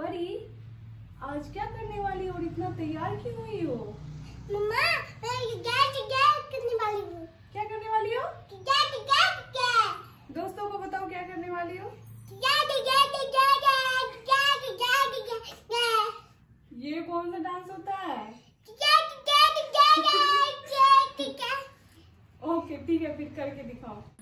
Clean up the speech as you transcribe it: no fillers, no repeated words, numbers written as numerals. परी, आज क्या करने वाली हो और इतना तैयार क्यों हुई हो? मम्मा, मैं गैट करने वाली हूँ। क्या करने वाली हो? गैट। दोस्तों को बताओ क्या करने वाली हो? गैट। ये कौन सा डांस होता है? गैट। ओके ठीक है, फिर करके दिखाओ।